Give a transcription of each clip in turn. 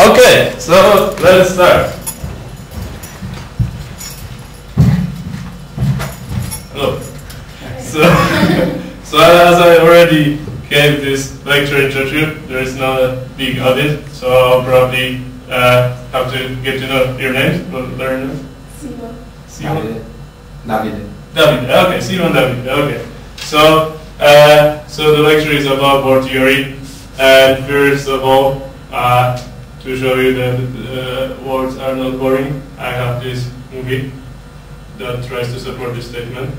Okay, so let us start. Hello. So as I already gave this lecture in Churchill, there is not a big audit, so I'll probably have to get to know your name, learn it. Simon. David. Okay, Simon David. Okay. So the lecture is about board theory, and first of all, to show you that words are not boring, I have this movie that tries to support this statement.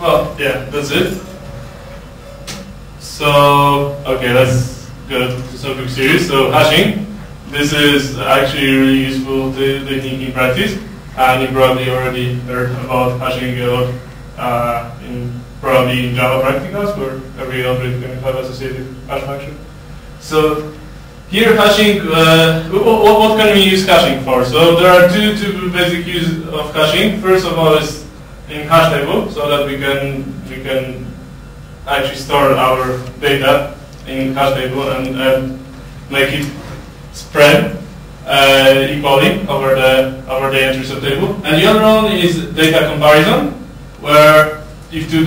Well, yeah, that's it. So, okay, let's go to something serious. So, hashing. This is actually a really useful technique in practice, and you probably already heard about hashing a lot probably in Java practicals, where every object can have associated hash function. So, here hashing, what can we use hashing for? So, there are two basic uses of hashing. First of all is in hash table, so that we can actually store our data in hash table and make it spread equally over the entry subtable. And the other one is data comparison, where if two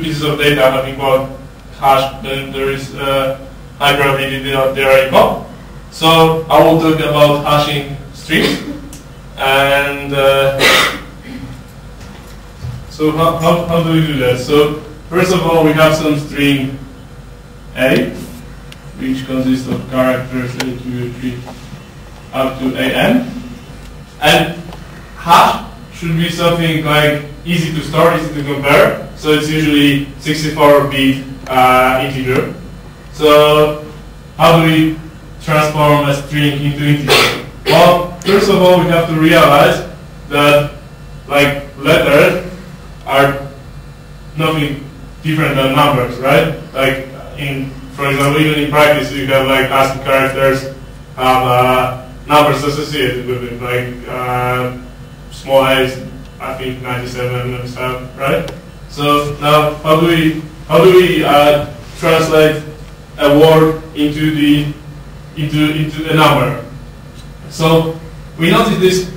pieces of data have equal hash, then there is a high probability that they are equal. So I will talk about hashing strings and. So how do we do that? So first of all, we have some string A, which consists of characters A, 2, 3, up to AN. And hash should be something like easy to store, easy to compare. So it's usually 64-bit integer. So how do we transform a string into integer? Well, first of all, we have to realize that like letters are nothing different than numbers, right? Like in For example, even in practice, you have like ASCII characters, numbers associated with it, like small i's, I think 97 and stuff, right? So now, how do we translate a word into a number? So we notice these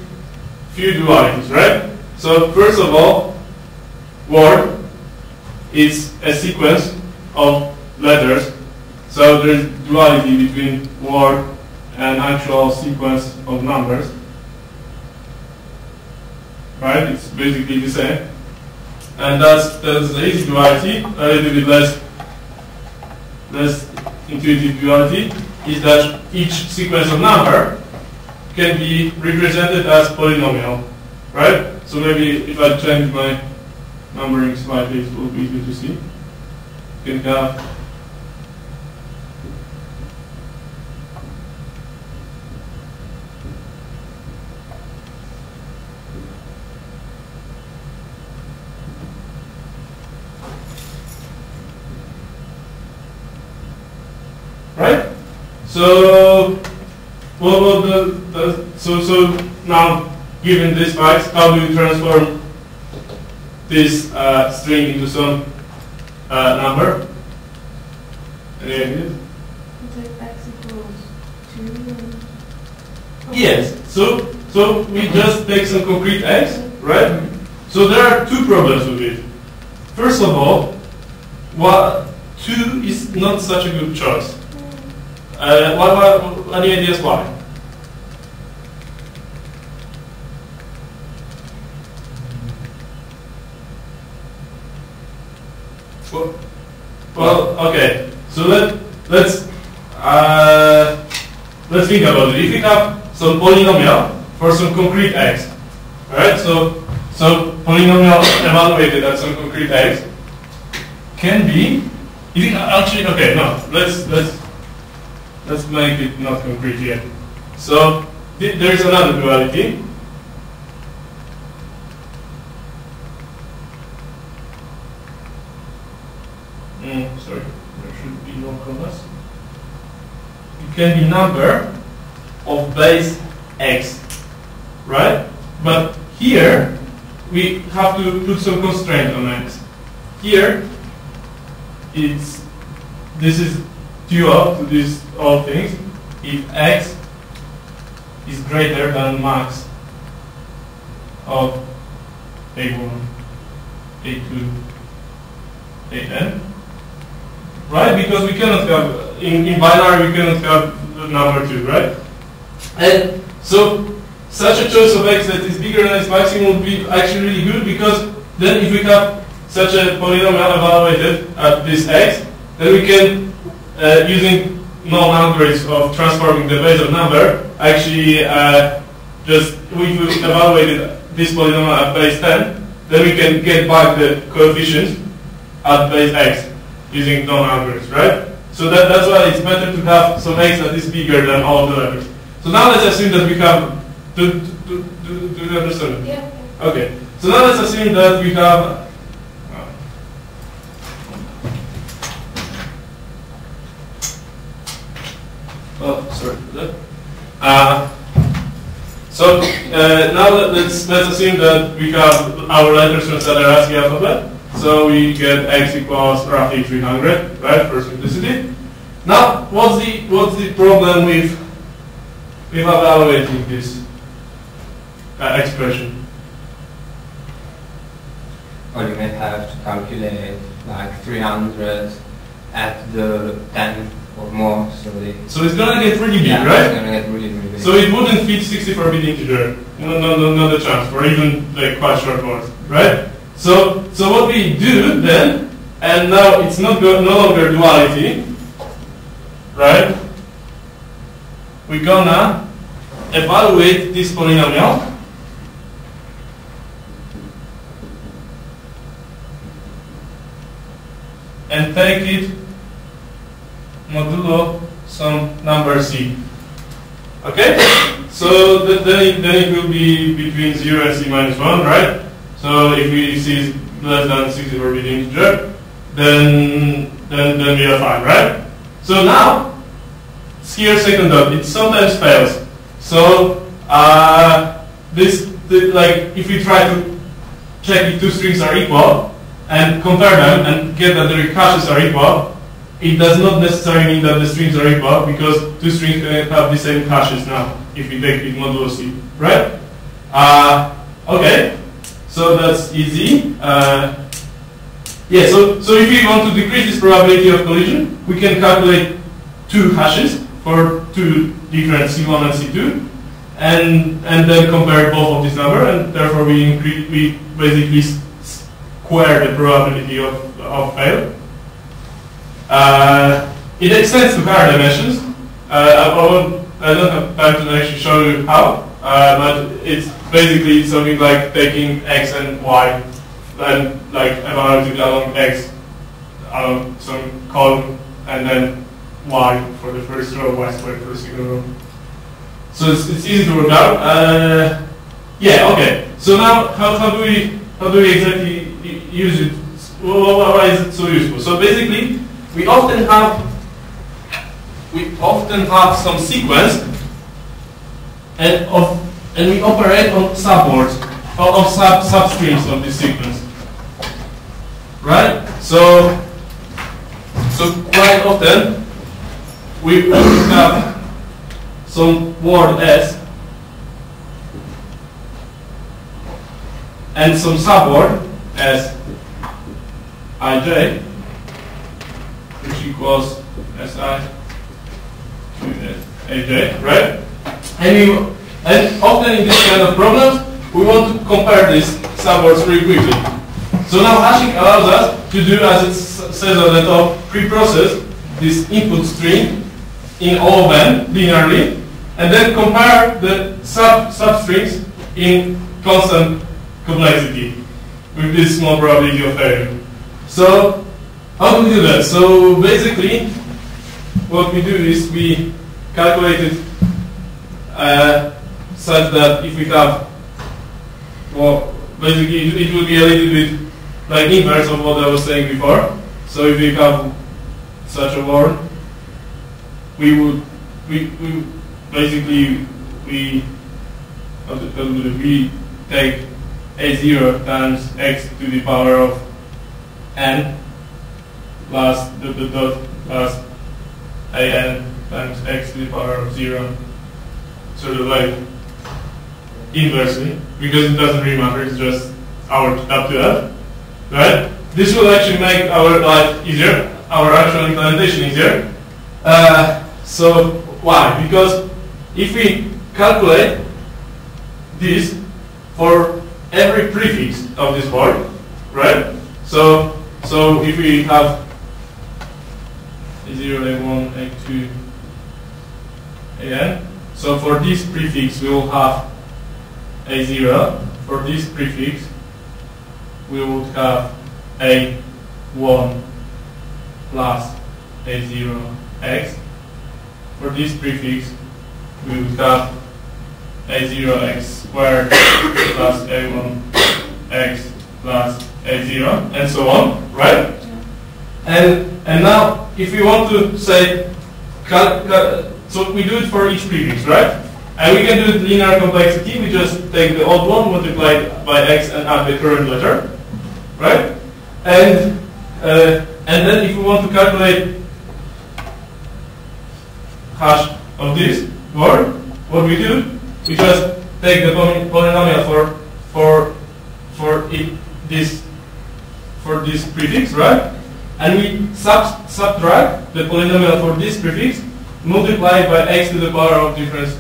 few dualities, right? So first of all, word is a sequence of letters. So there's duality between word and actual sequence of numbers, right? It's basically the same. And that's the easy duality. A little bit less intuitive duality is that each sequence of number can be represented as polynomial, right? So maybe if I change my numbering slightly, it will be easier to see. You can have right. So what about so now, given these facts, how do you transform this string into some number? Any ideas? X equals 2. Yes. So we just take some concrete x, right? So there are two problems with it. First of all, what 2 is not such a good choice. Any ideas why? Well, okay. So let's think about it. If we have some polynomial for some concrete x, right? So polynomial evaluated at some concrete x can be. Actually, okay. No, let's make it not concrete yet. So there is another duality. Sorry, there should be no commas. It can be number of base x, right? But here we have to put some constraint on x. Here this is dual to these all things if x is greater than max of a1, a2, an, right? Because we cannot have in binary we cannot have the number 2, right? And so such a choice of x that is bigger than its maximum would be actually really good, because then if we have such a polynomial evaluated at this x, then we can using null algorithms of transforming the base of number, actually just if we evaluated this polynomial at base 10, then we can get back the coefficients at base x using null algorithms, right? So that's why it's better to have some x that is bigger than all the letters. So now let's assume that we have. Do you understand? Yeah. Okay. So now let's assume that we have. Oh, sorry. Now let's assume that we have our letters from the ASCII alphabet. So we get x equals roughly 300, right, for simplicity. Now, what's the problem with evaluating this expression? Well, you may have to calculate like 300 at the 10th. Or more, so it's gonna get really big, yeah, right? It's gonna get really big. So it wouldn't fit 64-bit integer. No, not a chance. Or even like quite short words, right? So what we do then, and now it's no longer duality, right? We're gonna evaluate this polynomial and take it modulo some number c. Okay? So then it will be between 0 and c minus 1, right? So if we see less than 64-bit integer, then we are fine, right? So now, CRC conduct, it sometimes fails. So like if we try to check if two strings are equal and compare them and get that their caches are equal, it does not necessarily mean that the strings are equal, because two strings can have the same caches now if we take it modulo C, right? Okay, so that's easy. Yeah, so if we want to decrease this probability of collision, we can calculate two hashes for two different C1 and C2, and then compare both of these numbers, and therefore we basically square the probability of fail. It extends to higher dimensions. I don't have time to actually show you how, but it's basically something like taking x and y and like evaluating along x along some column, and then y for the first row, y squared for the second row. So it's easy to work out. Yeah, okay. So now how do we exactly use it? Why is it so useful? So basically, we often have some sequence, and we operate on subwords or substrings of this sequence, right? So quite often we have some word S and some subword S ij, which equals SI to AJ, right? And often in this kind of problems, we want to compare these subwords very quickly. So now hashing allows us to do, as it says on the top, pre-process this input string in all of them linearly, and then compare the substrings in constant complexity with this small probability of failure. So how do we do that? So basically, what we do is we calculate it such that if we have, well, basically it will be a little bit like inverse of what I was saying before. So if we have such a word, we take a0 times x to the power of n plus dot plus an times x to the power of 0, sort of like inversely, because it doesn't really matter, it's just our up to that, right? This will actually make our life easier, our actual implementation easier. So why? Because if we calculate this for every prefix of this word, right? So if we have a0, a1, a2, an, so for this prefix we will have a0, for this prefix we would have a1 plus a0x, for this prefix we would have a0x squared plus a1x plus a0, and so on, right? Yeah. And now if we want to say, so we do it for each prefix, right? And we can do it linear complexity. We just take the old one, multiplied by x, and add the current letter, right? And then if we want to calculate hash of this word, what we do? We just take the polynomial for this prefix, right? And we subtract the polynomial for this prefix, multiplied by x to the power of difference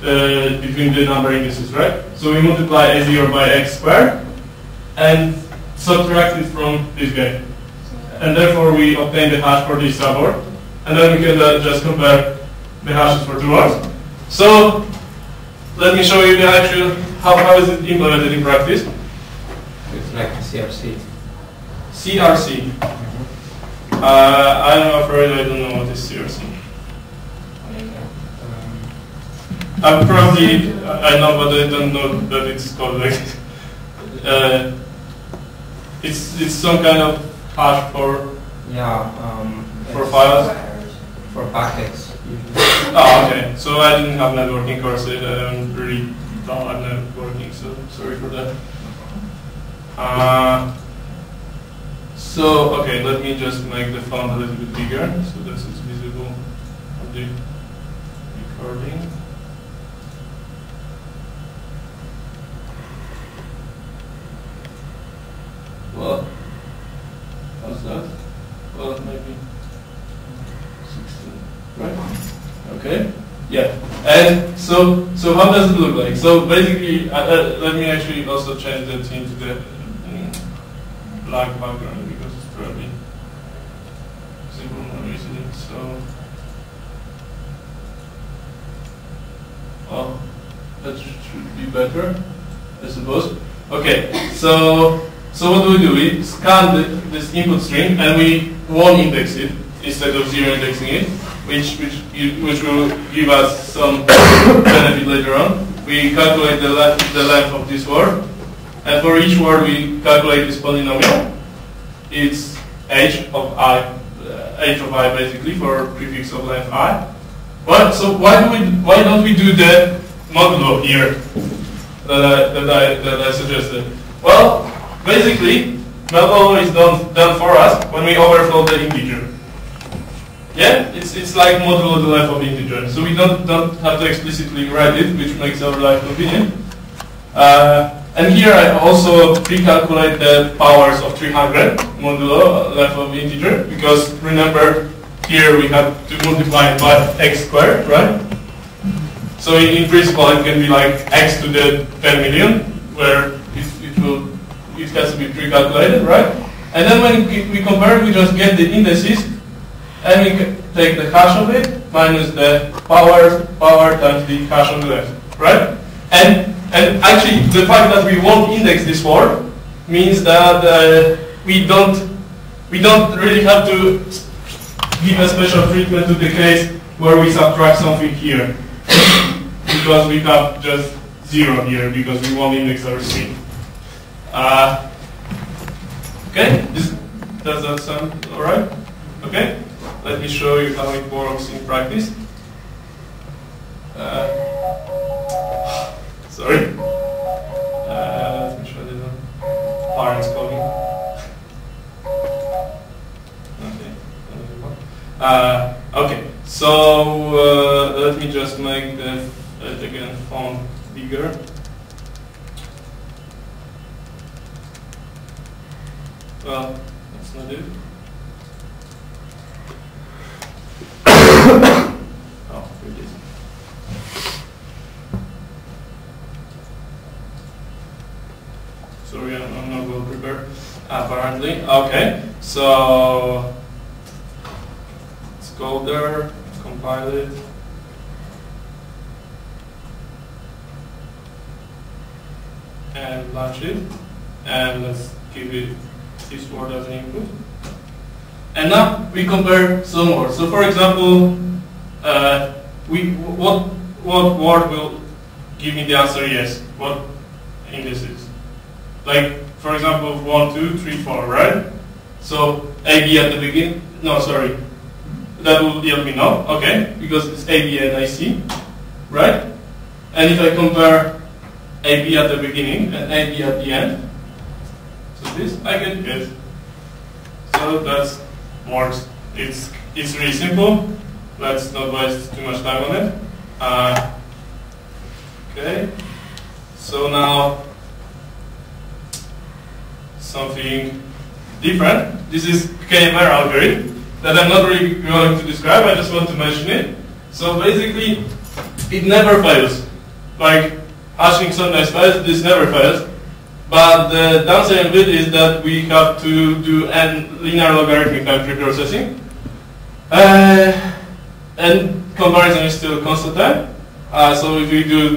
between the number indices, right? So we multiply a0 by x squared and subtract it from this guy, and therefore we obtain the hash for this subword, and then we can just compare the hashes for two words. So let me show you the actual how is it implemented in practice. It's like CRC. CRC. Mm-hmm. I'm afraid I don't know what is CRC. I know, but I don't know that it's called like this. It's some kind of hash for files. for packets. Oh, okay. So I didn't have networking courses. I don't really thought about networking, so sorry for that. So, okay, let me just make the font a little bit bigger so this is visible on the recording. Well, how's that? Well, maybe 16, right? Okay, yeah. And so how does it look like? So basically, let me actually also change that into the black background because it's probably visible more easily. So, oh, that should be better, I suppose. Okay, so what do? We scan this input string and we won't index it instead of zero indexing it, which will give us some benefit later on. We calculate the length of this word, and for each word we calculate this polynomial. It's h of I basically for prefix of length I. But so why don't we do that modulo here that I suggested? Well, basically, modulo is done for us when we overflow the integer. Yeah, it's like modulo the length of integer. So we don't have to explicitly write it, which makes our life convenient. And here I also pre-calculate the powers of 300 modulo length of integer, because remember here we have to multiply it by x squared, right? So in principle it can be like x to the 10 million, where it has to be pre-calculated, right? And then when we compare, we just get the indices, and we take the hash of it minus the power times the hash on the left, right? And actually, the fact that we won't index this word means that we don't really have to give a special treatment to the case where we subtract something here, because we have just zero here because we won't index our string. Okay, does that sound all right? Okay, let me show you how it works in practice. Sorry, let me show you the parents calling. Okay, okay. So let me just make the again font bigger. Well, that's not it. Oh, here it is. Sorry, I'm not well prepared, apparently. Okay, so let's go there, compile it. And launch it. And let's give it this word as an input. And now we compare some words. So for example, what word will give me the answer yes? What indices? Like for example 1, 2, 3, 4, right? So AB at the beginning. No, sorry. That will help me now. Okay, because it's AB and IC, right? And if I compare AB at the beginning and AB at the end, this I get yes. So that works. It's really simple. Let's not waste too much time on it. Okay. So now something different. This is KMR algorithm that I'm not really going to describe. I just want to mention it. So basically, it never fails. Like hashing sometimes fails. This never fails. But the downside of it is that we have to do linear logarithmic time pre-processing. And comparison is still constant time. So if we do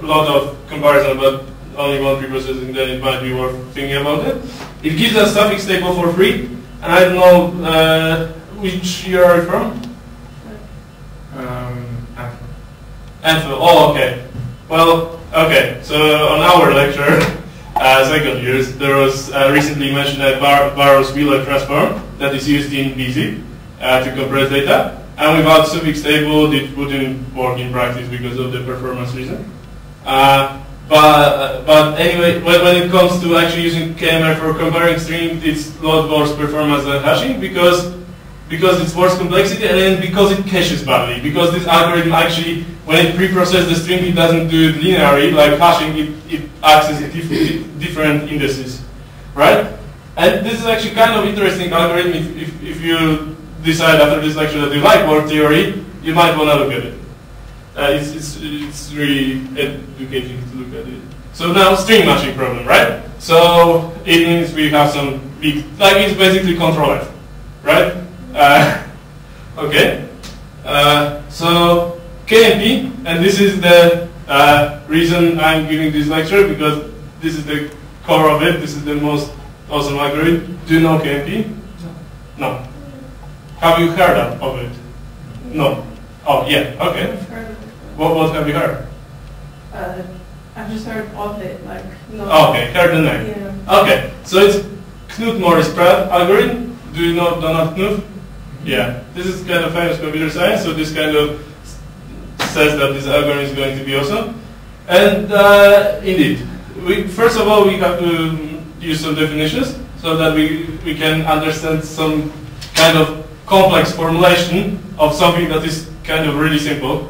a lot of comparison but only one pre-processing, then it might be worth thinking about it. It gives us suffix table for free. And I don't know which year are you from? Anfield. Oh, okay. Well, okay. So on our lecture, second years, there was recently mentioned a Burrows-Wheeler transform that is used in BZ to compress data. And without suffix table, it wouldn't work in practice because of the performance reason. But anyway, when it comes to actually using KML for comparing strings, it's a lot worse performance than hashing because it's worse complexity and because it caches badly. Because this algorithm actually, when it pre-processes the string, it doesn't do it linearly. Like hashing, it accesses different indices, right? And this is actually kind of interesting algorithm if you decide after this lecture that you like word theory, you might want to look at it. It's really educating to look at it. So now string matching problem, right? So it means we have some big, like it's basically control F, right? Okay. So KMP, and this is the reason I'm giving this lecture because this is the core of it. This is the most awesome algorithm. Do you know KMP? No. No. Have you heard of it? No. Oh, yeah, okay. I've heard of it. What have you heard? I've just heard of it, like... No. Okay, heard the name. Yeah. Okay, so it's Knuth-Morris-Pratt algorithm. Do you know Donald Knuth? Yeah. This is kind of famous computer science, so this kind of says that this algorithm is going to be awesome. And indeed, first of all, we have to use some definitions so that we can understand some kind of complex formulation of something that is kind of really simple,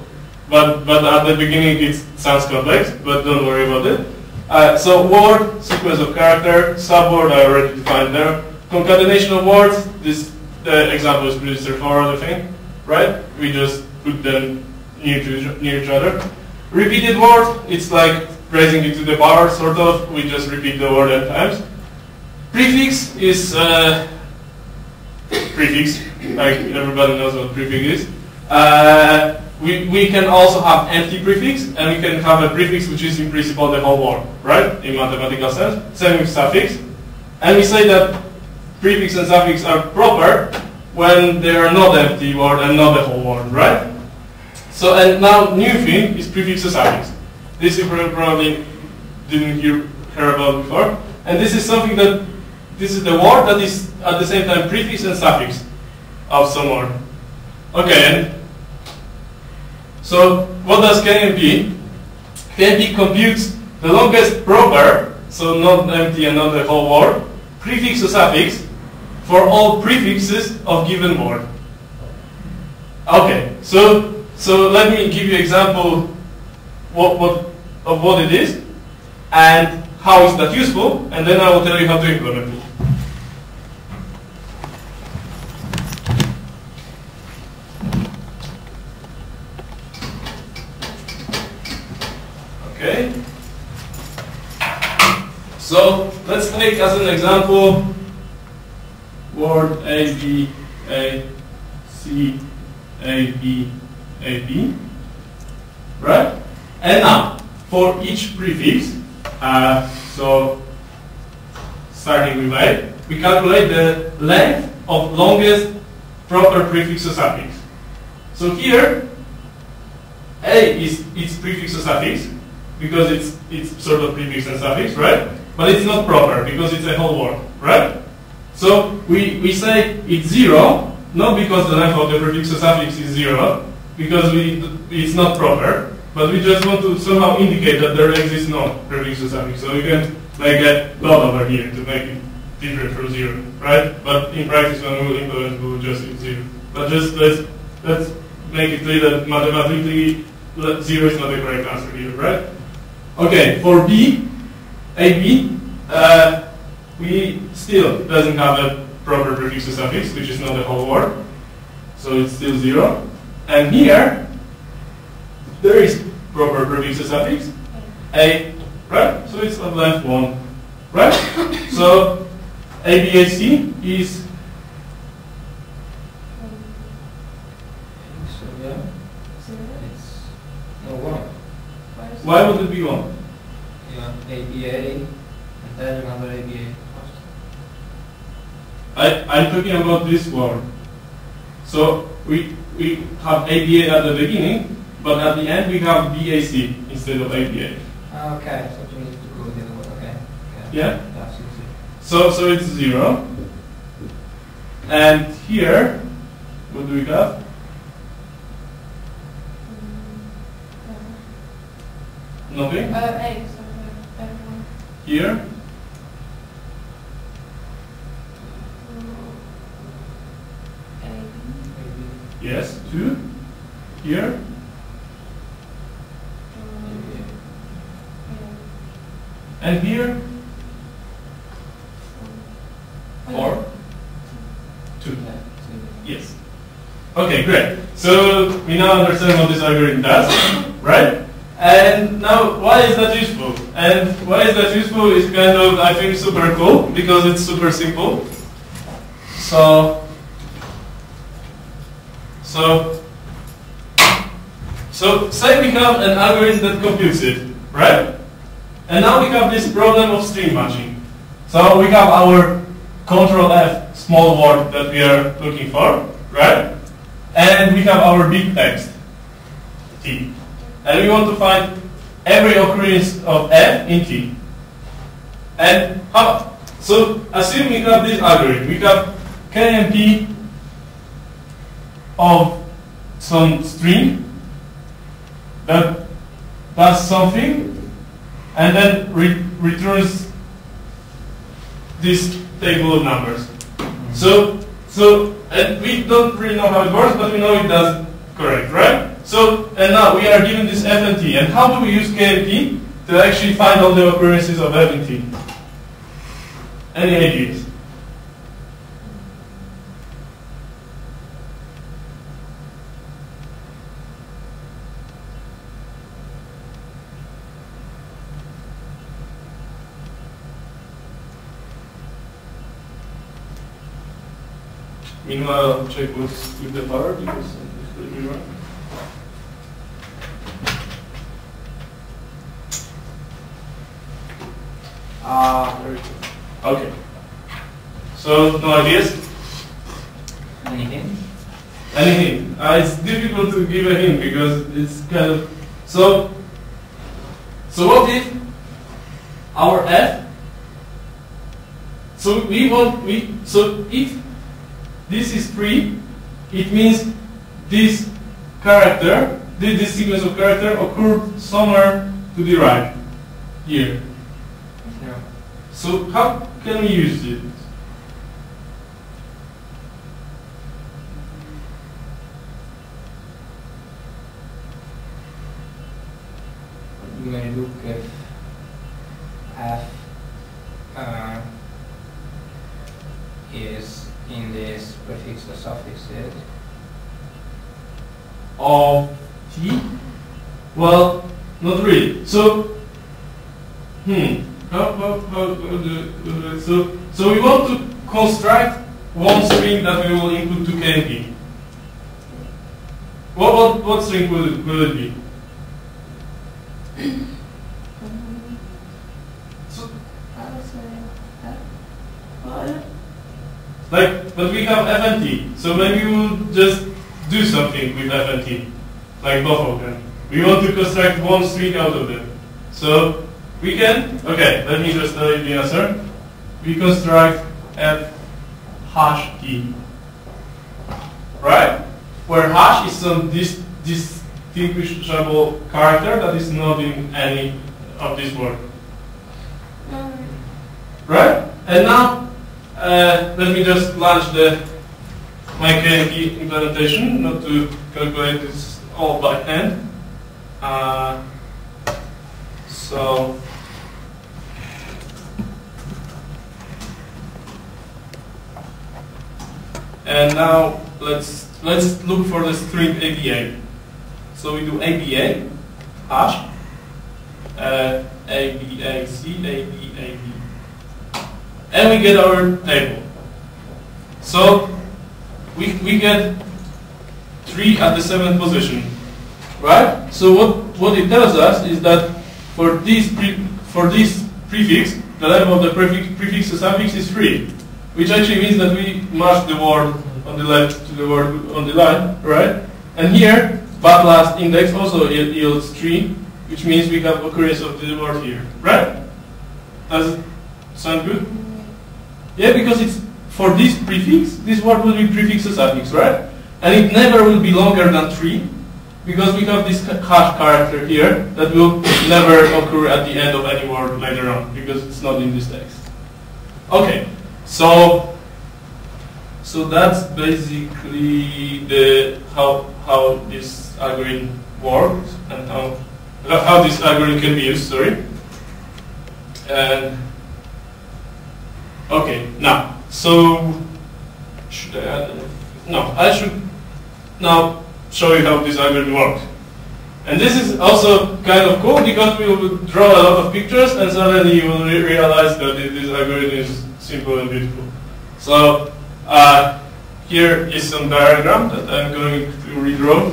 but at the beginning it sounds complex, but don't worry about it. So word, sequence of character, subword I already defined there, concatenation of words, the example is pretty straightforward I think, right? We just put them near each other. Repeated word, it's like raising it to the power sort of, we just repeat the word n times. Prefix is prefix, like everybody knows what prefix is. We can also have empty prefix, and we can have a prefix which is in principle the whole word, right? In mathematical sense. Same with suffix. And we say that prefix and suffix are proper when they are not empty word and not the whole word, right? So, and now new thing is prefix and suffix. This you probably didn't hear about before. And this is something that, this is the word that is at the same time prefix and suffix of some word. Okay, so what does KMP? KMP computes the longest proper, so not empty and not the whole word, prefix or suffix for all prefixes of given word. Okay, so let me give you example of what it is and how is that useful, and then I will tell you how to implement it. Okay. So let's take as an example word A B A C A B A B, right? And now for each prefix, so starting with A, we calculate the length of longest proper prefix or suffix. So here A is its prefix or suffix, because it's sort of prefix and suffix, right? But it's not proper, because it's a whole word, right? So we say it's 0, not because the length of the prefix or suffix is 0, because it's not proper, but we just want to somehow indicate that there exists no prefix or suffix. So we can make a dot over here to make it different from 0, right? But in practice when we implement, we'll just use 0. But just let's make it clear that mathematically 0 is not the correct answer here, right? Okay, for B, AB, we still doesn't have a proper prefix or suffix, which is not the whole word, so it's still 0. And here, there is proper prefix or suffix, A, right? So it's on length 1, right? So ABAC is why would it be 1? Yeah, ABA, and then another ABA. I'm talking about this word. So we have ABA at the beginning, but at the end we have BAC instead of ABA. Okay, so you need to go the other way. Okay. Yeah. That's easy. So it's 0. And here, what do we have? Nothing? Eight. Here? Eight. Yes, two. Here? And here? Four? Two. Yes. Okay, great. So we now understand what this algorithm does, right? And now, why is that useful? And why is that useful is kind of, I think, super cool, because it's super simple. So say we have an algorithm that computes it, right? And now we have this problem of stream matching. So we have our control F small word that we are looking for, right? And we have our big text, T. And we want to find every occurrence of F in T. And how? So assume we have this algorithm. We have K and P of some string that does something and then returns this table of numbers. So and we don't really know how it works, but we know it does correct, right? So, and now we are given this F and T. And how do we use K and P to actually find all the occurrences of F and T? Any ideas? Meanwhile, check what's with the power, because it could be wrong. Very cool. Okay. So, no ideas? Any hint? Any hint. It's difficult to give a hint because it's kind of... So what if our F... So we want... So if this is 3, it means this character, this sequence of character occurred somewhere to the right, here. So how can we use it? You may look at F is in this prefix or suffix of T? Well, not really. So, So we want to construct one string that we will input to KNP. What string will it be? But we have F and T, so maybe we'll just do something with F and T, like both of them. We want to construct one string out of them. So we can, okay, let me just tell you the answer. We construct F hash T, right? Where hash is some distinguishable character that is not in any of this word. Right? And now, let me just launch my KNP implementation, not to calculate this all by hand. So, and now let's look for the string ABA. So we do ABA hash ABAC, and we get our table. So we get 3 at the 7th position, right? So what it tells us is that for this prefix, the level of the prefix to suffix is 3, which actually means that we match the word on the left to the word on the line, right? And here, but last index also yields 3, which means we have occurrence of the word here, right? Does it sound good? Yeah, because it's for this prefix, this word will be prefix to suffix, right? And it never will be longer than 3, because we have this hash character here that will never occur at the end of any word later on, because it's not in this text. Okay, so that's basically the how this algorithm works and how this algorithm can be used. Sorry. And okay, now so should I add anything? No, I should now show you how this algorithm works. And this is also kind of cool because we will draw a lot of pictures and suddenly you will realize that this algorithm is simple and beautiful. So here is some diagram that I'm going to redraw.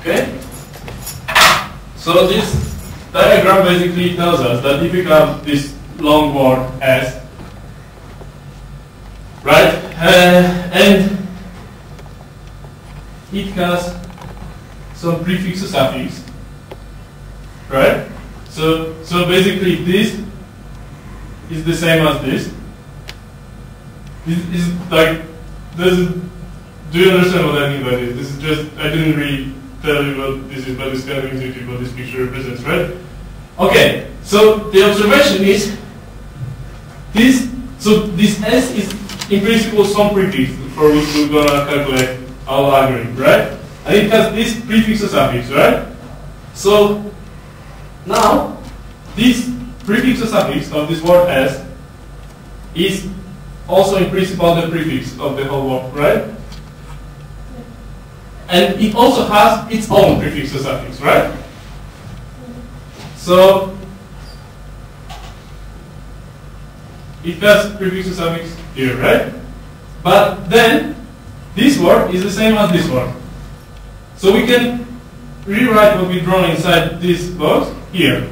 Okay, so this diagram basically tells us that if we have this long word S, right, and it has some prefix or suffix, right? So basically this is the same as this. This is like do you understand what I mean by this? This is just I didn't really tell you what this is, but it's kind of intuitive what this picture represents, right? Okay, so the observation is this. So this S is in principle some prefix for which we're gonna calculate our algorithm, right? And it has this prefix or suffix, right? So now this prefix or suffix of this word S is also in principle the prefix of the whole word, right? And it also has its own prefix or suffix, right? So it has prefix or suffix here, right? But then this word is the same as this word. So we can rewrite what we draw inside this box here.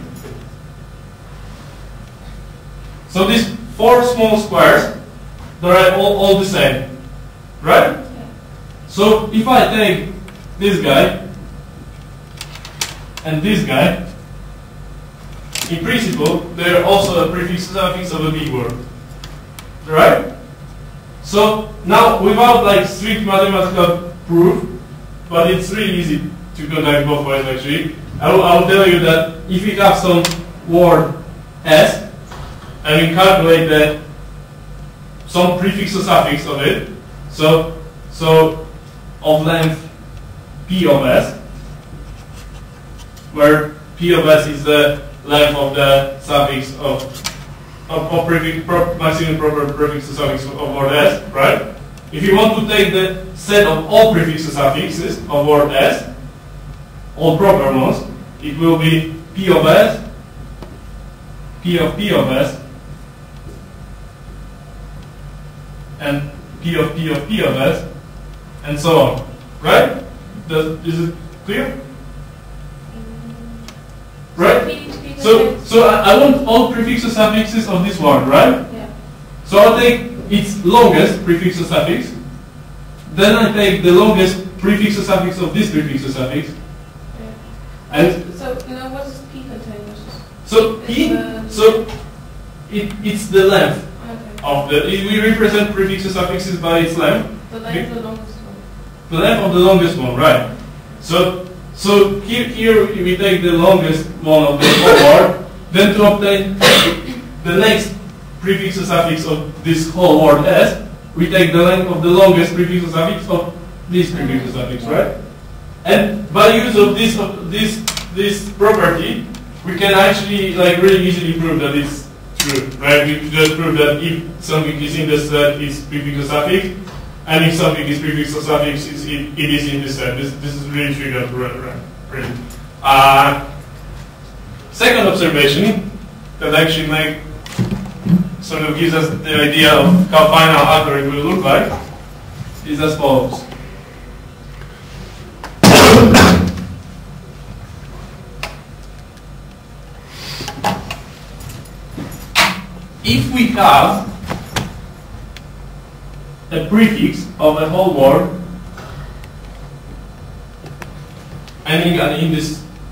So these four small squares, they're all the same, right? So if I take this guy and this guy, in principle, they are also a prefix suffix of a big word, right? So now, without like strict mathematical proof, but it's really easy to connect both ways actually. I will tell you that if we have some word S and we calculate that some prefix or suffix of it, so of length P of S, where P of S is the length of the suffix of prefix, maximum proper prefix to suffix of word S, right? If you want to take the set of all prefix to suffixes of word S, all proper ones, it will be P of S, P of S, and P of S, and so on, right? Is it clear? Right? So I want all prefix or suffixes of this word, right? Yeah. So I'll take its longest prefix or suffix, then I take the longest prefix or suffix of this prefix or suffix. Yeah. And so now what does P contain? So P, it's the length, okay, of the, we represent prefix or suffixes by its length. The length of the longest one. The length of the longest one, right. So here we take the longest one of the whole word, then to obtain the next prefix or suffix of this whole word S, we take the length of the longest prefix or suffix of this prefix or suffix, right? And by use of this property, we can actually like really easily prove that it's true, right? We just prove that if something is in the set, it's prefix or suffix. And if something is prefix or suffix, it is in this set. This is really trivial to run. Second observation that actually sort of gives us the idea of how final algorithm will look like is as follows. If we have a prefix of a whole word ending and in this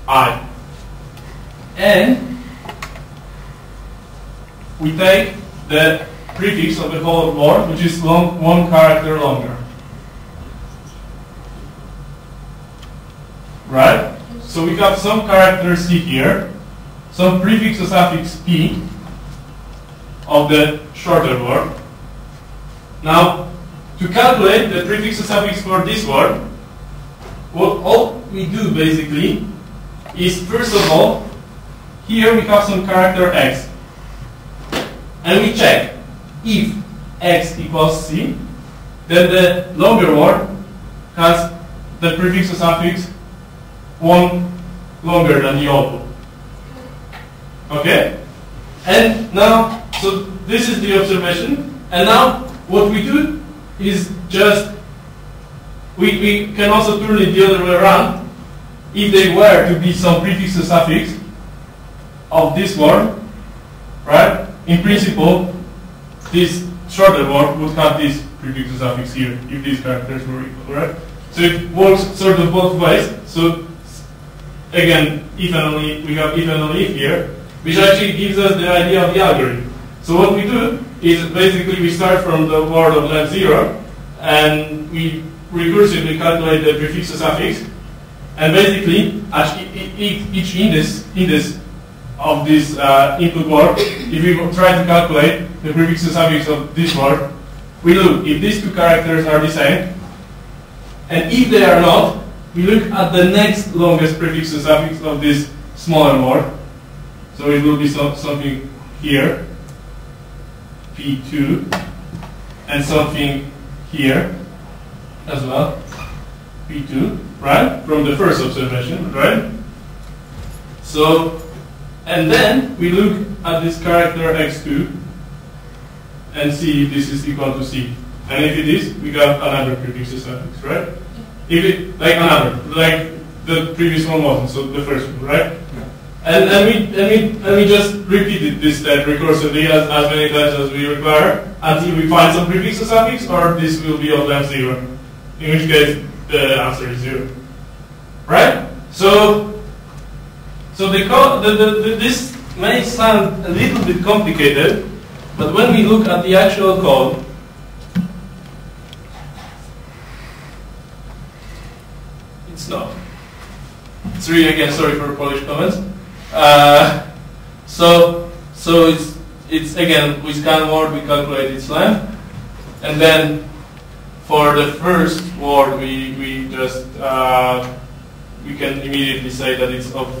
I. And we take the prefix of the whole word, which is long, one character longer. Right? So we have some character C here, some prefix or suffix P of the shorter word. Now, to calculate the prefix or suffix for this word, what all we do basically is, first of all, here we have some character X. And we check if X equals C, then the longer word has the prefix or suffix one longer than the old one. Okay? And now, so this is the observation. And now, what we do is just, we can also turn it the other way around. If they were to be some prefix or suffix of this word, right? In principle, this shorter word would have this prefix or suffix here, if these characters were equal, right? So it works sort of both ways. So again, if and only, we have if and only if here, which actually gives us the idea of the algorithm. So what we do is basically we start from the word of length 0, and we recursively calculate the prefix or suffix, and basically each index of this input word, if we try to calculate the prefix or suffix of this word, we look if these two characters are the same, and if they are not, we look at the next longest prefix or suffix of this smaller word. So it will be something here, P2, and something here as well, P2, right? From the first observation, right? So, and then we look at this character X2 and see if this is equal to C. And if it is, we got another prefix or suffix, right? If it, like another, like the previous one wasn't, so the first one, right? Yeah. And we just repeated this step recursively as many times as we require until we find some prefix or suffix, or this will be of length 0, in which case the answer is 0, right? So this may sound a little bit complicated, but when we look at the actual code, it's not. It's really, again, sorry for Polish comments. So it's again, with scan word we calculate its length, and then for the first word we just we can immediately say that it's of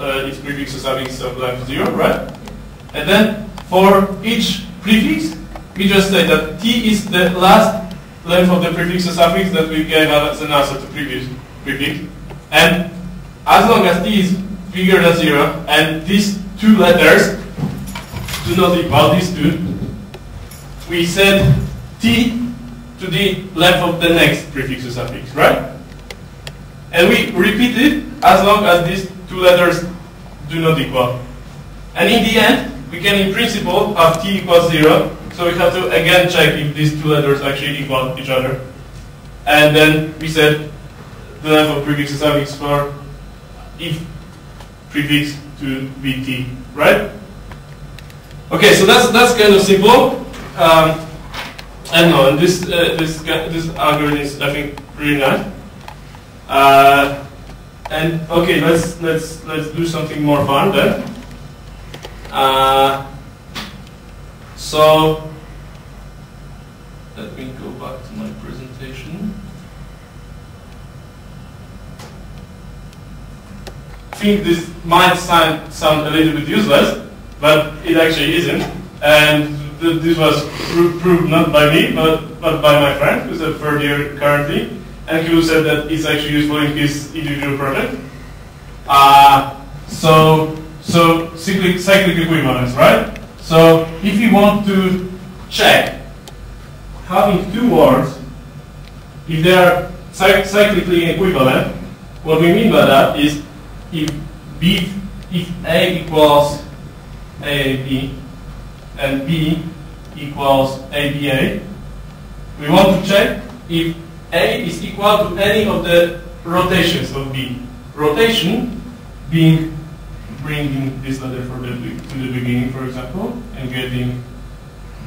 its prefix or suffix of length 0, right? And then for each prefix, we just say that T is the last length of the prefix or suffix that we gave as an answer to previous prefix. And as long as T is bigger than 0, and these two letters do not equal these two, we set T to the length of the next prefix or suffix, right? And we repeat it as long as these two letters do not equal. And in the end, we can in principle have T equals 0, so we have to again check if these two letters actually equal each other. And then we set the length of prefix or suffix for if prefix to be T, right? Okay, so that's kind of simple. And this algorithm is, I think, really nice. And okay, let's do something more fun then. So let me go back to my presentation. I think this might sound a little bit useless, but it actually isn't. And this was proved not by me, but by my friend, who's a third year currently. And he said that it's actually useful in his individual project. So cyclic equivalence, right? So if you want to check having two words, if they are cyclically equivalent, what we mean by that is if A equals AAB and B equals ABA, we want to check if A is equal to any of the rotations of B. rotation being bringing this letter to the beginning, for example, and getting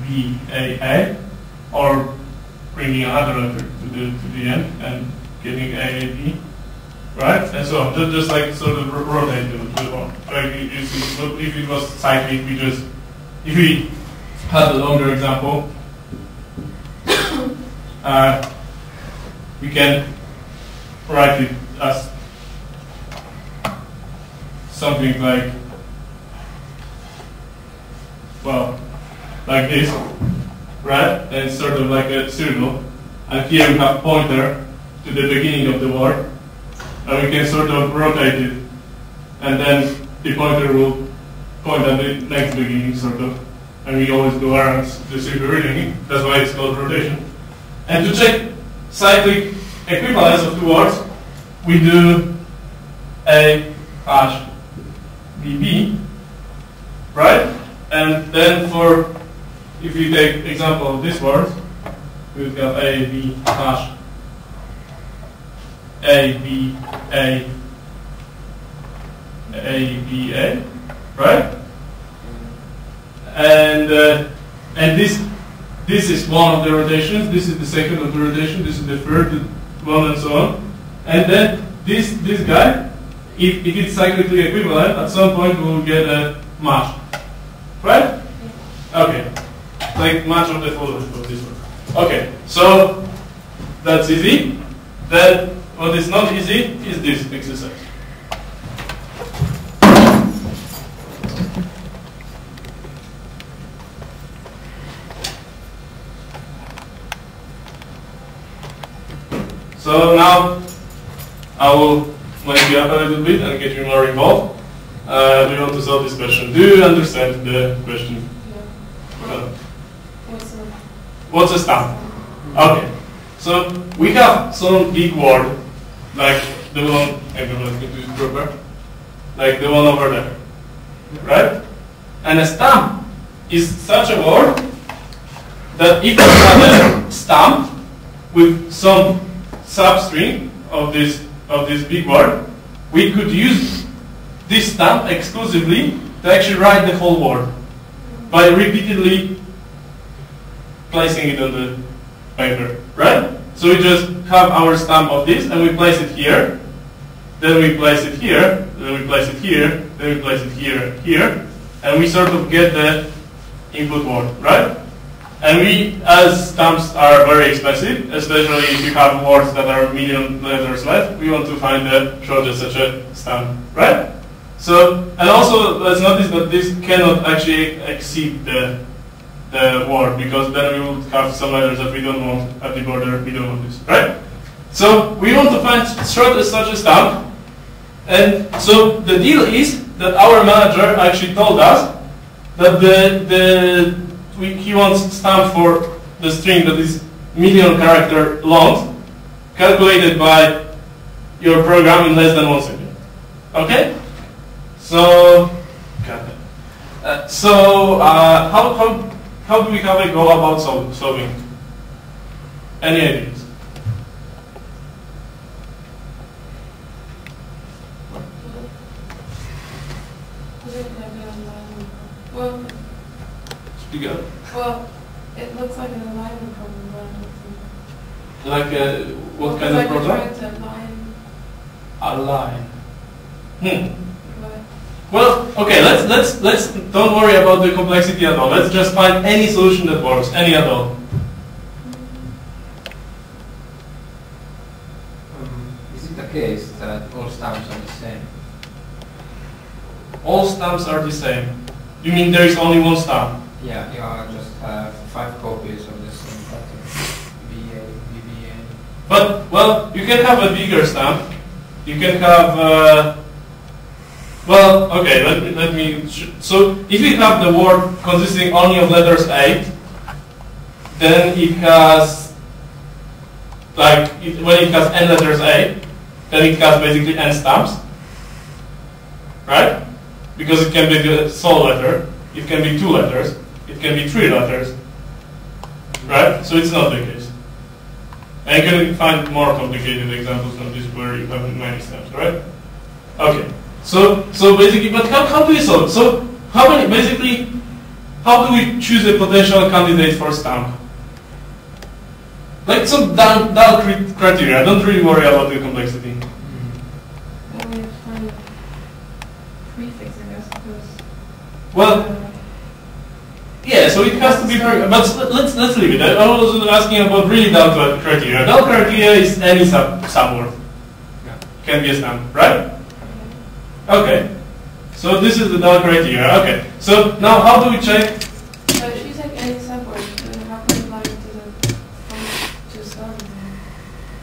BAA, or bringing another letter to the end and getting AAB, right? And so on, just like sort of rotate the one. Like if it was cyclic, we just, if we had a longer example, we can write it as something like, well, like this, right? And it's sort of like a circle. And here we have pointer to the beginning of the word. And we can sort of rotate it. And then the pointer will point at the next beginning, sort of. And we always go around the circle reading. That's why it's called rotation. And to check cyclic equivalence of the words, we do a hash BB, right? And then for, if you take example of this word, we've got A, B, hash, A, B, A, A, B, A, right? And this is one of the rotations, this is the second of the rotation, this is the third one, and so on. And then this guy, if it's cyclically equivalent, at some point we'll get a match, right? Okay, like match of the following of this one. Okay, so that's easy. Then what is not easy is this exercise. So now I will make you up a little bit and get you more involved. We want to solve this question. Do you understand the question? No. What's a stamp? Okay. So we have some big word, like the one, like the one over there, right? And a stamp is such a word that if you have a stamp with some substring of this big word, we could use this stamp exclusively to actually write the whole word by repeatedly placing it on the paper, right? So we just have our stamp of this and we place it here, then we place it here, then we place it here, then we place it here, here, and we sort of get the input word, right? And we, as stamps are very expensive, especially if you have words that are a million letters left, we want to find the shortest such a stamp, right? So, and also let's notice that this cannot actually exceed the word, because then we would have some letters that we don't want at the border, we don't want this, right? So we want to find shortest such a stamp, and so the deal is that our manager actually told us that he wants stamp for the string that is million character long, calculated by your program in less than 1 second. Okay? So, how do we have a go about solving? Any ideas? Well, well, it looks like an alignment problem. Like a, what kind of problem? Like trying to align. Align. Well, okay. Let's don't worry about the complexity at all. Let's just find any solution that works, any at all. Is it the case that all stamps are the same? All stamps are the same. You mean there is only one stamp? Yeah, I just have 5 copies of the same pattern. BBA. But well, you can have a bigger stamp. You can have. Well, okay, let me. So, if you have the word consisting only of letters A, then it has, when it has n letters A, then it has basically n stamps, right? Because it can be the sole letter, it can be 2 letters, it can be 3 letters, right? So it's not the case. And you can find more complicated examples from this where you have many stamps, right? Okay. So basically, but how do we solve it? So how many, basically, how do we choose a potential candidate for stamp? Like some down criteria. Don't really worry about the complexity. Well, we have to find a prefix, I suppose. Well, yeah. So it has to be. But let's leave it. I was asking about really down criteria. Down criteria is any subword. Yeah. Can be a stamp, right? Okay. So this is the down criteria. Okay. So now how do we check?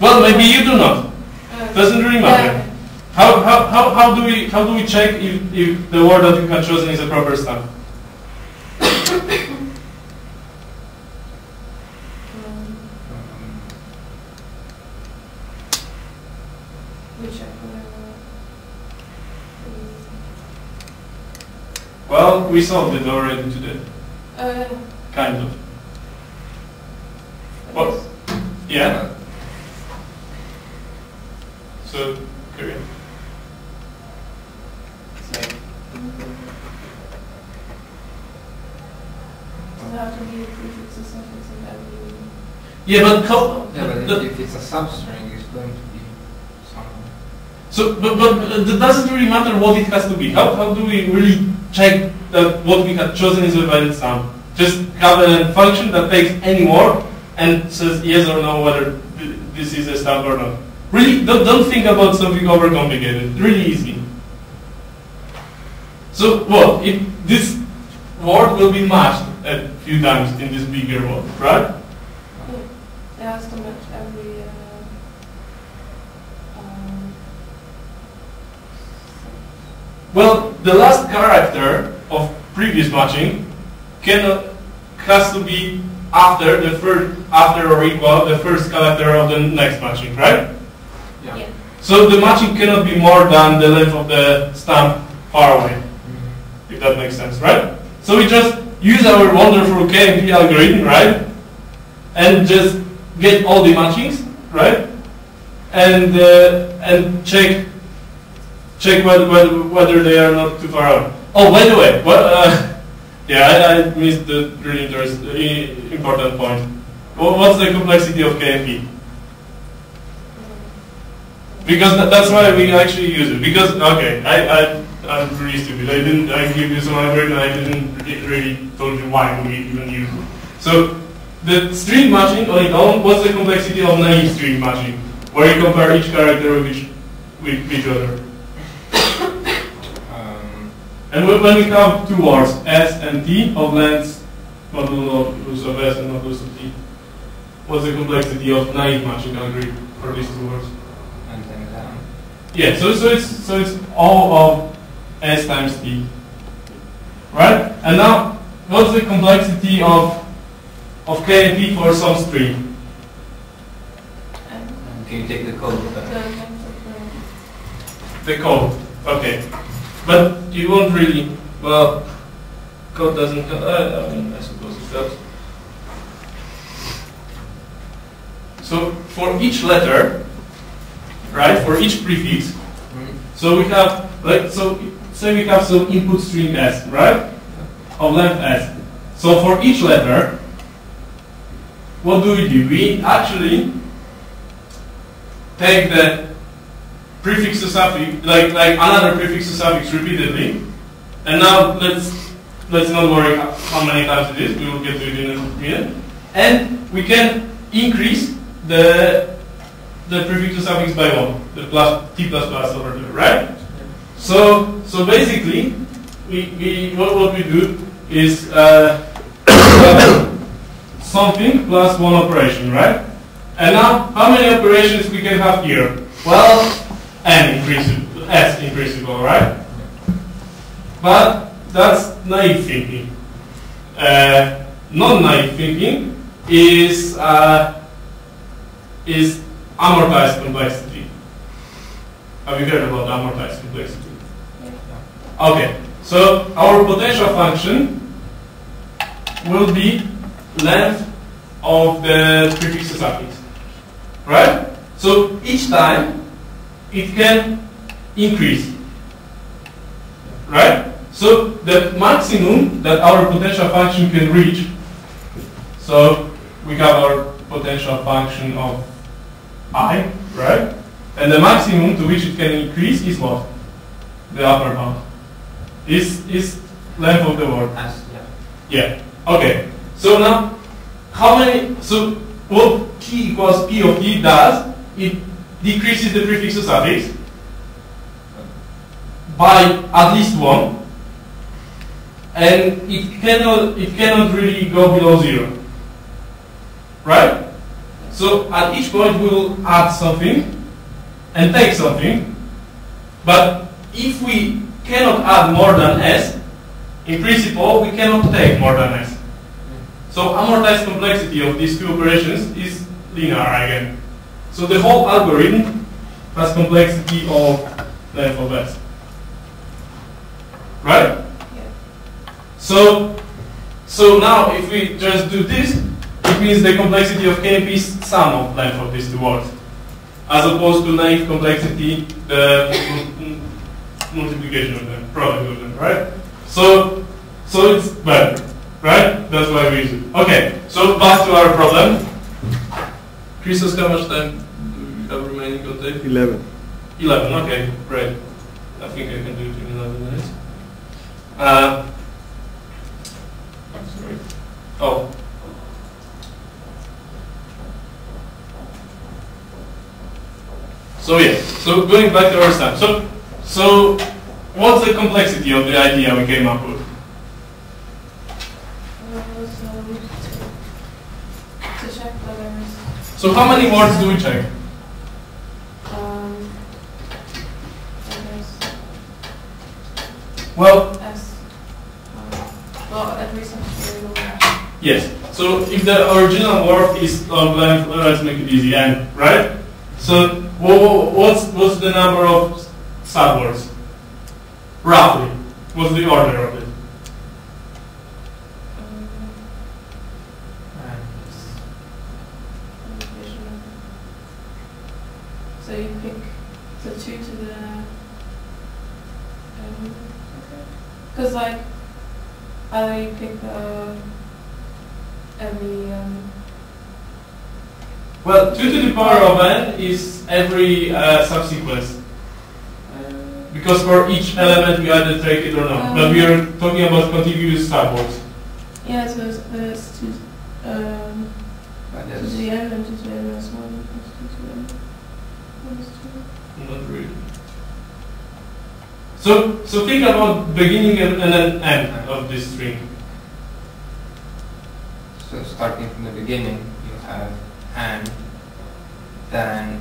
Well, maybe you do not. Doesn't really matter. Yeah. How do we check if the word that you have chosen is a proper stamp? We check whatever. Well, we solved it already today. Kind of. What? Yeah. So, carry on. Sorry. Does it have to be a prefix or suffix in every... Yeah, but if it's a substring, it's going to be something. So, but it doesn't really matter what it has to be. How do we really check that what we have chosen is a valid sum? Just have a function that takes any word and says yes or no whether this is a stamp or not. Really, don't think about something overcomplicated. Really easy. So, well, if this word will be matched a few times in this bigger word, right? Yeah. It has to match every well, the last character of previous matching has to be after the first, after or equal the first character of the next matching, right? Yeah. So the matching cannot be more than the length of the stamp far away, if that makes sense, right? So we just use our wonderful KMP algorithm, right? And just get all the matchings, right? And check whether they are not too far away. Oh, by the way, yeah, I missed the really important point. What's the complexity of KMP? Because that's why we actually use it. Because, okay, I'm really stupid. I give you some algorithm and I didn't really told you why we even use it. So, the string matching on its own, what's the complexity of naive string matching? Where you compare each character with each other. And when we have two words, S and T, of lengths modulus of S and modulus of T, what's the complexity of naive matching algorithm for these two words? Yeah, so it's all of S times T, right? And now, what's the complexity of KMP for some string? Can you take the code? The code, okay. But you won't really. Well, code doesn't. I mean, I suppose it does. So for each letter. Right, for each prefix. So we have, like, so say we have some input string S, right, of length S. So for each letter, what do? We actually take the prefix to suffix, like another prefix to suffix repeatedly. And now let's not worry how many times it is. We will get to it in a minute. And we can increase the prefix to suffix by 1, the plus t plus plus over there, right? So basically, we what we do is something plus 1 operation, right? And now, how many operations we can have here? Well, n in principle, s in principle, right? But that's naive thinking. Non-naive thinking is amortized complexity. Have you heard about amortized complexity? Yeah. Okay, so our potential function will be length of the prefix to suffix, right? So each time it can increase. right? So the maximum that our potential function can reach, so we have our potential function of I, right? And the maximum to which it can increase is what? The upper bound. Is length of the word. Yeah. Okay. So now, how many, so what t equals p of t does, it decreases the prefix to suffix by at least 1, and it cannot really go below 0. Right? So at each point we will add something and take something, but if we cannot add more than s, in principle we cannot take more than s. So amortized complexity of these two operations is linear again. So the whole algorithm has complexity of length of s. Right? Yeah. So now if we just do this, it means the complexity of KP is sum of length of these two words, as opposed to naive complexity, the multiplication of them, product of them, right? So it's better, right? That's why we use it. Okay, so back to our problem. Christos, how much time do we have remaining on tape? 11. 11, okay, great. I think I can do it in 11 minutes. Sorry. Oh. So yeah, so going back to our stuff. So what's the complexity of the idea we came up with? To check whether. So how many words do we check? Well, at least I'm sure. Yes. So if the original word is long length, let's make it easy, n, right? So what's the number of subwords? Roughly, what's the order of it? So you pick the two to the because like either you pick every. Well, 2 to the power of n is every subsequence. Because for each element we either take it or not. But we are talking about contiguous subwords. Yeah, so it's to the n and to the n as 1 plus 2 to the n. Not really. So think about beginning and then end of this string. So starting from the beginning, you have and then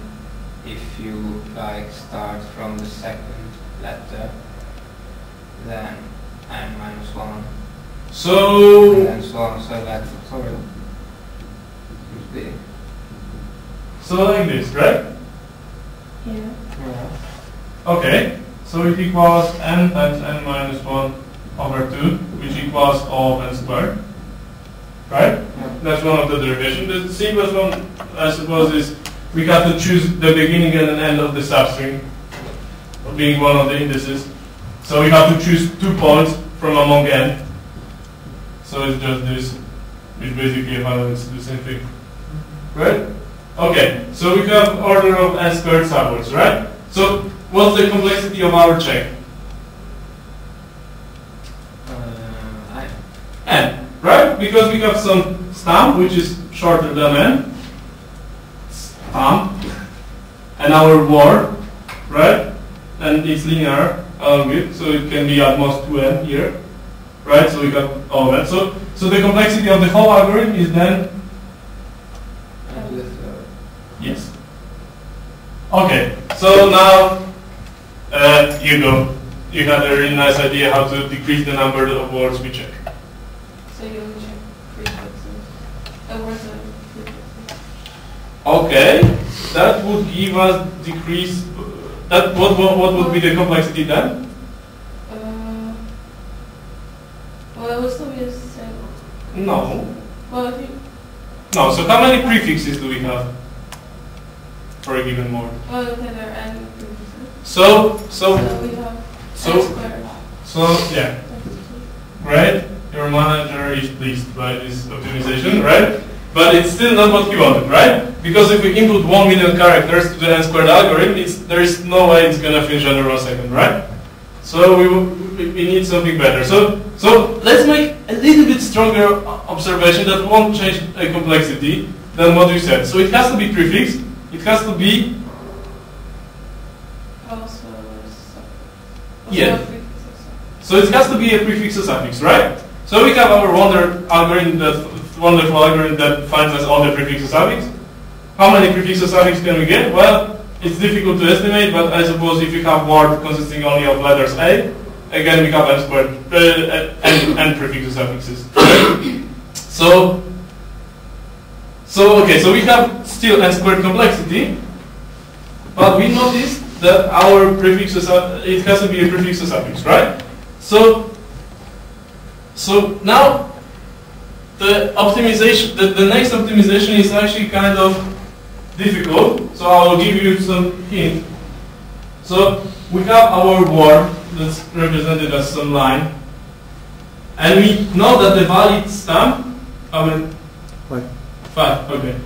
if you like start from the second letter, then n minus 1. So and then so on, so that's sorry. So like this, right? Yeah. Yeah. Okay. So it equals n times n minus 1 over 2, which equals all n squared. Right? Yeah. That's one of the derivations. The simplest one, I suppose, is we have to choose the beginning and the end of the substring, being one of the indices. So we have to choose 2 points from among n. So it's just this, which basically evaluates the same thing. Right? Okay, so we have order of n squared subwords, right? So what's the complexity of our check? N. Right? Because we have some stamp which is shorter than n, stamp, and our word, right? And it's linear along it, so it can be at most 2n here, right? So we got all that. So the complexity of the whole algorithm is then. Yes. Okay. So now you go. You had a really nice idea how to decrease the number of words we check. So you only check prefixes. Words are prefixes. Okay, that would give us decrease. That what would be the complexity then? Well, it would still be the same. No. Well, if you. No. So how many prefixes do we have for a given word? Well, okay, there are n prefixes. So we have n squared. So yeah, right? Your manager is pleased by this optimization, right? But it's still not what he wanted, right? Because if we input 1 million characters to the n-squared algorithm, there is no way it's gonna finish under 1 second, right? So we need something better. So let's make a little bit stronger observation that won't change the complexity than what we said. So it has to be prefixed. It has to be So it has to be a prefix or suffix, right? So we have our wonderful algorithm that finds us all the prefixes and suffixes. How many prefixes and suffixes can we get? Well, it's difficult to estimate, but I suppose if you have word consisting only of letters A, again we have n prefixes and suffixes. Right? So we have still n squared complexity, but we noticed that our prefixes it has to be a prefix and suffix, right? So now the next optimization is actually kind of difficult, so I will give you some hint. So we have our word that's represented as some line, and we know that the valid stamp, five, okay.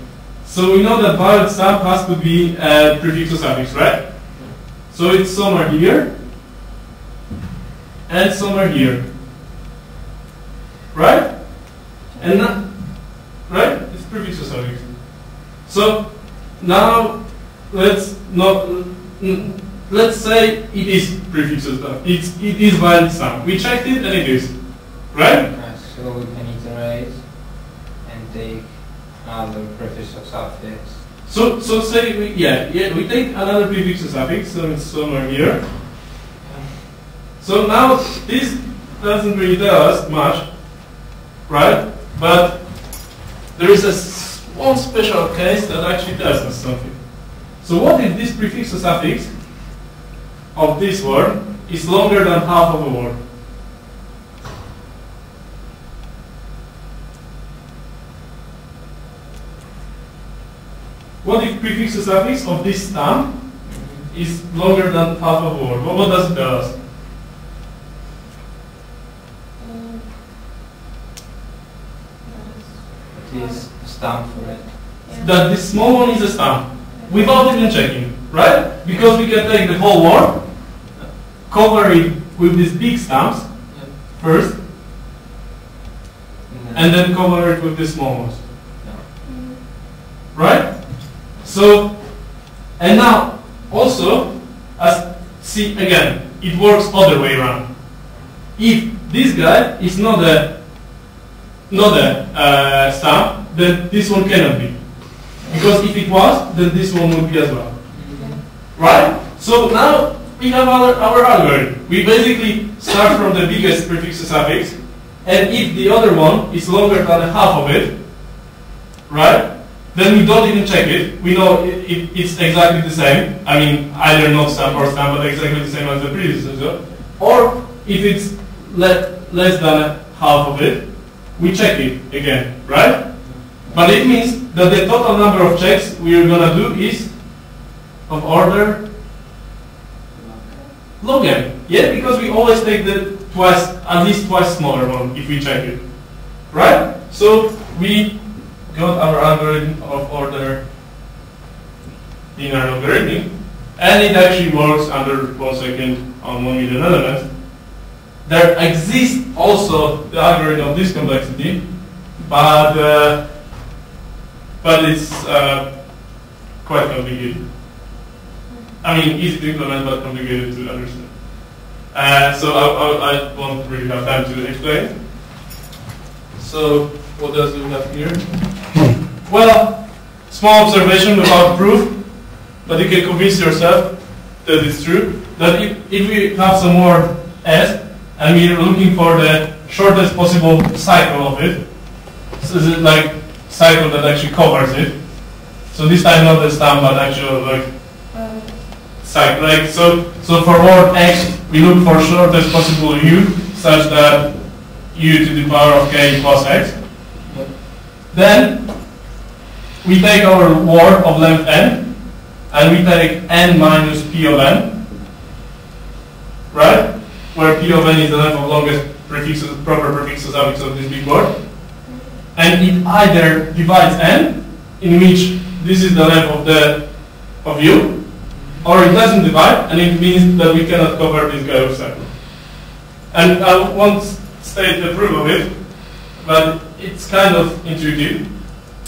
So we know that valid stamp has to be a prefix or suffix, right? So it's somewhere here and somewhere here, right? And not, right? It's prefix or suffix. So now let's say it is prefix or suffix. It is valid stamp. We checked it and it is, right? So we can iterate and take another prefix or suffix. So say we take another prefix or suffix. So it's somewhere here. So now this doesn't really tell us much, right? But there is one special case that actually tells us something. So what if this prefix or suffix of this word is longer than half of a word? What if prefix or suffix of this stamp is longer than half of a word? What does it tell us? Stamp for it. Yeah. That this small one is a stamp, without even checking, right? Because we can take the whole word, cover it with these big stamps first, and then cover it with the small ones, right? So, and now also, it works other way around. If this guy is not a stamp, then this one cannot be. Because if it was, then this one would be as well. Right? So now we have our algorithm. We basically start from the biggest prefix or suffix, and if the other one is longer than half of it, right, then we don't even check it. We know it's exactly the same. I mean, either not stamp or stamp, but exactly the same as the previous result. Or if it's less than half of it, we check it again, right? But it means that the total number of checks we are going to do is of order log n. Yeah, because we always take at least twice smaller one if we check it. Right? So we got our algorithm of order linear logarithmic, and it actually works under 1 second on 1 million elements. There exists also the algorithm of this complexity, but it's quite complicated. I mean, easy to implement, but complicated to understand. So I won't really have time to explain. So what else do we have here? Well, small observation without proof, but you can convince yourself that it's true. That if we have some more S, and we're looking for the shortest possible cycle of it, so is it like cycle that actually covers it. So this time not the stamp, but actual cycle. Like so for word X, we look for shortest possible U, such that U to the power of K equals X. Then we take our word of length N, and we take N minus P of N, right? where P of n is the length of longest prefixes, proper prefixes suffix of this big word. And it either divides n, in which this is the length of u, or it doesn't divide, and it means that we cannot cover this Galois circle. And I won't state the proof of it, but it's kind of intuitive.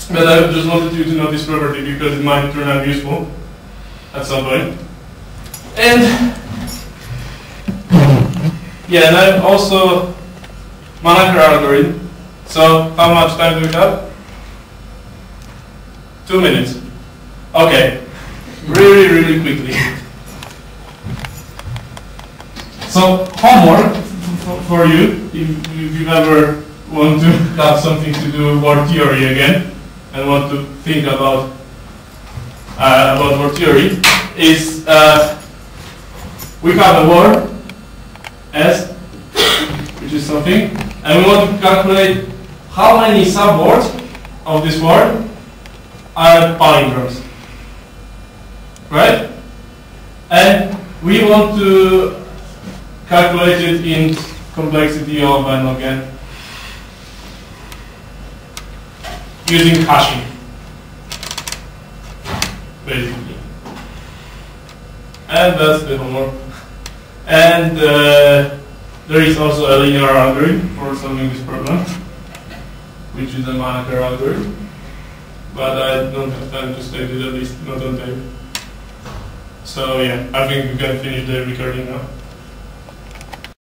But I just wanted you to know this property because it might turn out useful at some point. And I also Mannlicher algorithm. So how much time do we have? 2 minutes. Okay. Really quickly. So homework for you, if you ever want to have something to do with word theory again and want to think about word theory, is we have a word S, which is something, and we want to calculate how many subwords of this word are palindromes, right? And we want to calculate it in complexity of n log n using hashing, basically. And that's the homework. And there is also a linear algorithm for solving this problem, which is a Mannlicher algorithm. But I don't have time to state it, at least not on time. So yeah, I think we can finish the recording now.